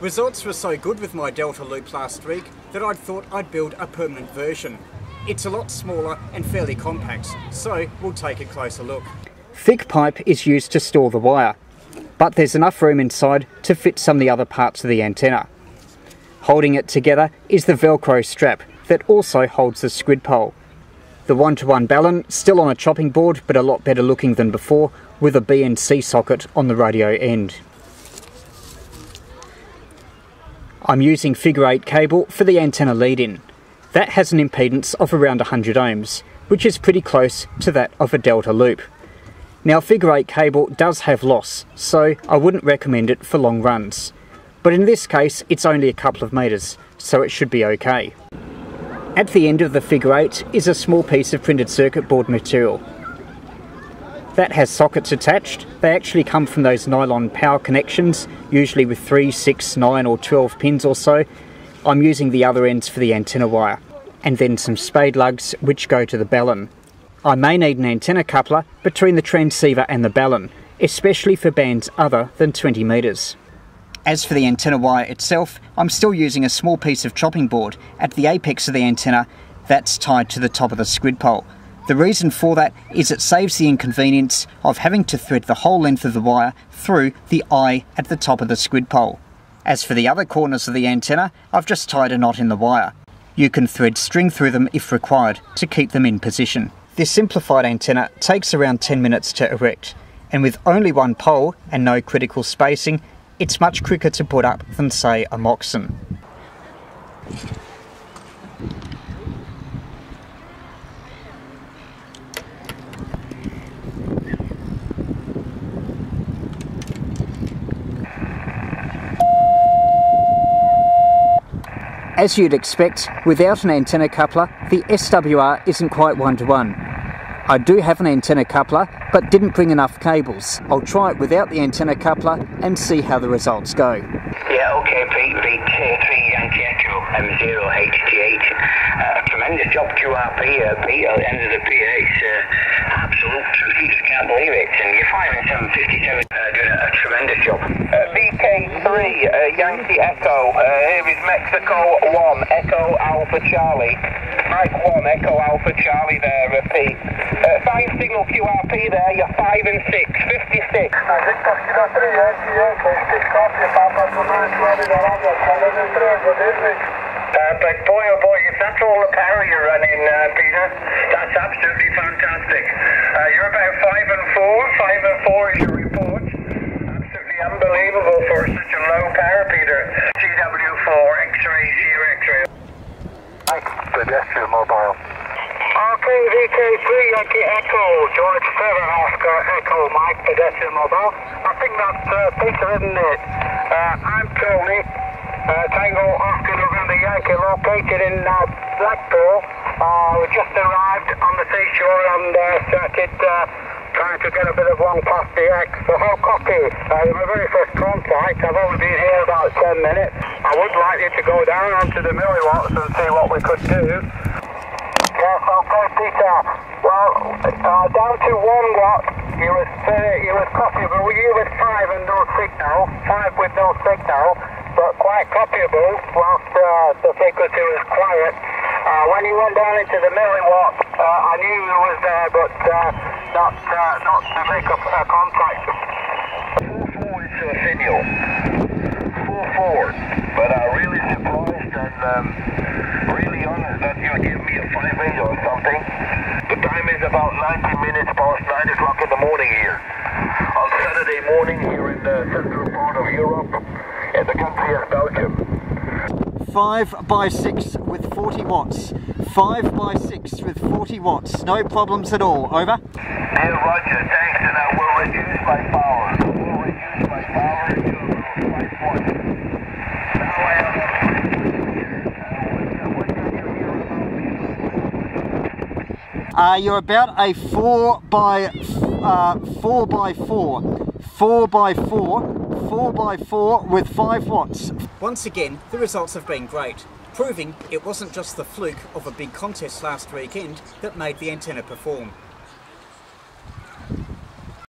Results were so good with my Delta Loop last week that I thought I'd build a permanent version. It's a lot smaller and fairly compact, so we'll take a closer look. Thick pipe is used to store the wire, but there's enough room inside to fit some of the other parts of the antenna. Holding it together is the Velcro strap that also holds the squid pole. The 1-to-1 balun, still on a chopping board but a lot better looking than before, with a BNC socket on the radio end. I'm using figure 8 cable for the antenna lead-in. That has an impedance of around 100 ohms, which is pretty close to that of a Delta Loop. Now, figure 8 cable does have loss, so I wouldn't recommend it for long runs. But in this case, it's only a couple of metres, so it should be okay. At the end of the figure 8 is a small piece of printed circuit board material. That has sockets attached. They actually come from those nylon power connections, usually with 3, 6, 9 or 12 pins or so. I'm using the other ends for the antenna wire. And then some spade lugs which go to the balun. I may need an antenna coupler between the transceiver and the balun, especially for bands other than 20 metres. As for the antenna wire itself, I'm still using a small piece of chopping board at the apex of the antenna that's tied to the top of the squid pole. The reason for that is it saves the inconvenience of having to thread the whole length of the wire through the eye at the top of the squid pole. As for the other corners of the antenna, I've just tied a knot in the wire. You can thread string through them if required to keep them in position. This simplified antenna takes around 10 minutes to erect, and with only one pole and no critical spacing, it's much quicker to put up than, say, a Moxon. As you'd expect, without an antenna coupler, the SWR isn't quite 1-to-1. I do have an antenna coupler, but didn't bring enough cables. I'll try it without the antenna coupler and see how the results go. Yeah, okay, Pete, read 3 Yankee Echo, M0HTH. Tremendous job, QRP, Pete, at the end of the PA. It's absolute truth, you just can't believe it. And you're 5 and 757, doing a tremendous job. VK3, Yankee Echo, here is Mexico 1, Echo Alpha Charlie. Mike 1, Echo Alpha Charlie there, repeat. 5 signal QRP there, you're 5 and 6, 56. But boy oh boy, if that's all the power you're running, Peter, that's absolutely fantastic. You're about 5 and 4 is your report. Absolutely unbelievable for such a low power, Peter. TW4, X-ray, zero X-ray. Hi, pedestrian mobile. Okay, VK3, Yankee Echo, George Trevor, Oscar Echo, Mike, pedestrian mobile. I think that's Peter, isn't it? I'm Tony, Tango Oscar November Yankee, located in Blackpool. We just arrived on the seashore and started trying to get a bit of one past the X. So how copy? My very first contact. I've only been here about 10 minutes. I would like you to go down onto the milliwatts and see what we could do. Yes, okay, Peter. Well, down to 1 watt, you was copy, but you was 5 and no signal, 5 with no signal, but quite copyable whilst the frequency was quiet. When you went down into the milliwatt, I knew you was there, but not to make a contact. 4-4 is a signal. 4-4. But I'm really surprised and really honoured that you gave me a 5-8 or something. The time is about 90 minutes past 9 o'clock in the morning here. On Saturday morning here in the central part of Europe, in the country of Belgium. 5 by 6 with 40 watts. 5 by 6 with 40 watts. No problems at all. Over. Yeah, Roger. Thanks, and I will reduce my power. I will reduce my power to around 5 watts. Now I have a frequency here. What can you hear about me? You're about a 4 by 4 with 5 watts. Once again, the results have been great, proving it wasn't just the fluke of a big contest last weekend that made the antenna perform.